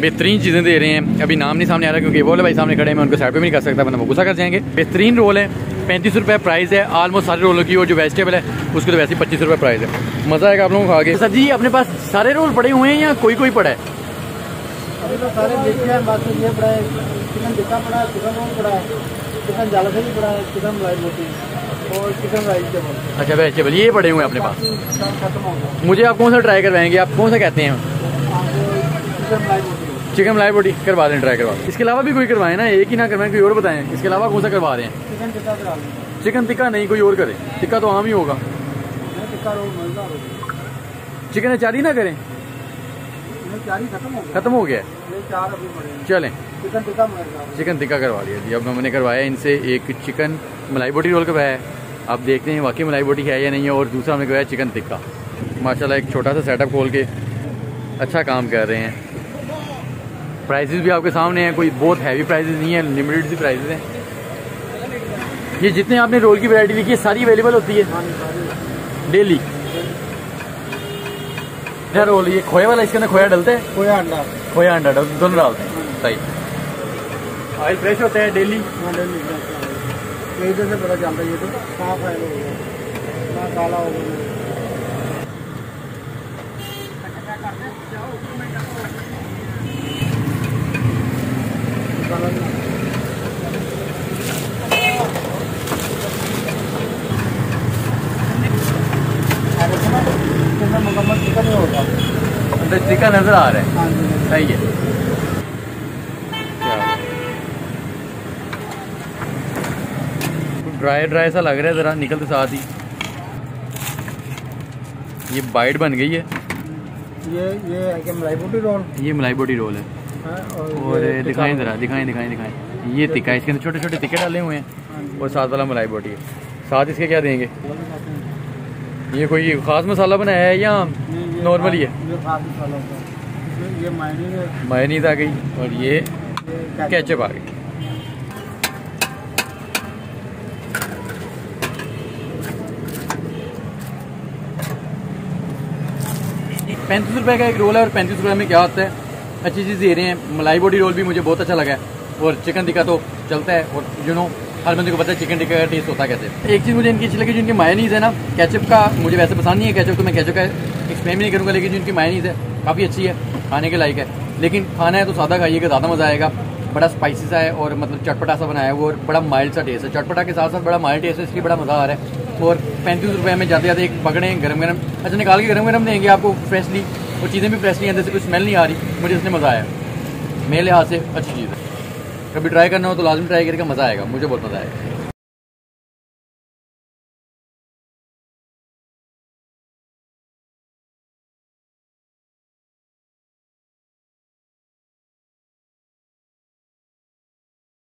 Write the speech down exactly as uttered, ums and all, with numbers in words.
बेहतरीन चीज़ें दे रहे हैं। अभी नाम नहीं सामने आ रहा क्योंकि वो वाले भाई सामने खड़े हैं, मैं उनको साइड पे भी नहीं कर सकता वरना वो गुस्सा कर जाएंगे। बेहतरीन रोल है, पैंतीस रुपये प्राइस है आलमोस्ट सारे रोलों की, और जो वेजिटेबल है उसके तो वैसे ही पच्चीस रुपये प्राइस है। मज़ा आएगा आप लोगों को खा के। सर जी अपने पास सारे रोल पड़े हुए हैं या कोई कोई पड़ा है? अच्छा वेजिटेबल ये पड़े हुए हैं अपने पास। मुझे आप कौन सा ट्राई करवाएंगे, आप कौन सा कहते हैं? चिकन लाई बोटी करवा दें, ट्राई करवा। इसके अलावा भी कोई करवाएं ना, एक ही ना करवाएं कोई और बताएं। इसके अलावा कौन सा करवा रहे हैं? चिकन टिक्का नहीं कोई और करे, टिक्का तो आम ही होगा। चिकन अचारी ना करें, खत्म हो गया चलें चिकन टिक्का करवा लिया जी। अब मैंने करवाया इनसे एक चिकन मलाई बोटी रोल करवाया है, आप देखते हैं वाकई मलाई बोटी है या नहीं है, और दूसरा हमने करवाया चिकन टिक्का। माशाल्लाह एक छोटा सा सेटअप खोल के अच्छा काम कर रहे हैं। प्राइजेज़ भी आपके सामने हैं, कोई बहुत हैवी प्राइजेज़ नहीं है, लिमिटेड सी प्राइजेज़ हैं। ये जितने आपने रोल की वैरायटी लिखी है सारी अवेलेबल होती है डेली? क्या रोल ये खोया वाला, इसके अंदर खोया डलता है? खोया अंडा, खोया अंडा दोनों डालते हैं। सही ऑयल फ्रेश होता है डेली, से पता चलता है ये तो साफ है काला होगा। अंदर चिकन नजर आ रहा है, सही है। ड्राई ड्राई सा लग रहा है जरा, निकलते साथ ही। ये बाइट बन गई है, ये ये है मलाई बोटी रोल, ये मलाई बोटी रोल है। और दिखाएं जरा, दिखाएं दिखाएं दिखाएं। ये टिक्का, इसके अंदर छोटे छोटे टिक्के डाले हुए हैं, और साथ वाला मलाई बोटी है। साथ इसके क्या देंगे? ये कोई खास मसाला बनाया है या नॉर्मल ही है? ये मायनीज आ गई और ये केचप आ गई। पैंतीस रुपए का एक रोल है, और पैंतीस रुपए में क्या आता है, अच्छी चीज़ दे रहे हैं। मलाई बोटी रोल भी मुझे बहुत अच्छा लगा है, और चिकन टिक्का तो चलता है, और यू नो हर बंदे को पता है चिकन टिक्का का टेस्ट होता कैसे। एक चीज़ मुझे इनकी अच्छी लगी जो इनकी मायोनीज़ है ना, केचप का मुझे वैसे पसंद नहीं है, केचप तो मैं केचप का एक्सप्लेन भी नहीं करूँगा, लेकिन जो इनकी मायोनीज़ है काफ़ी अच्छी है, खाने के लायक है। लेकिन खाना है तो सादा खाइएगा, ज़्यादा मज़ा आएगा। बड़ा स्पाइसी सा है और मतलब चटपटा सा बनाया है वो, और बड़ा माइल्ड सा टेस्ट है। चटपटा के साथ साथ बड़ा माइल्ड टेस्ट है, इसलिए बड़ा मज़ा आ रहा है। और पैंतीस रुपये में जाते जाते एक पकड़े गरम गरम, अच्छा निकाल के गरम गरम देंगे आपको फ्रेशली, और चीज़ें भी फ्रेशली, अंदर से कोई स्मेल नहीं आ रही। मुझे इसमें मज़ा आया, मेरे लिहाज से अच्छी चीज़ है। कभी ट्राई करना हो तो लाजमी ट्राई करके मज़ा आएगा, मुझे बहुत मज़ा आएगा।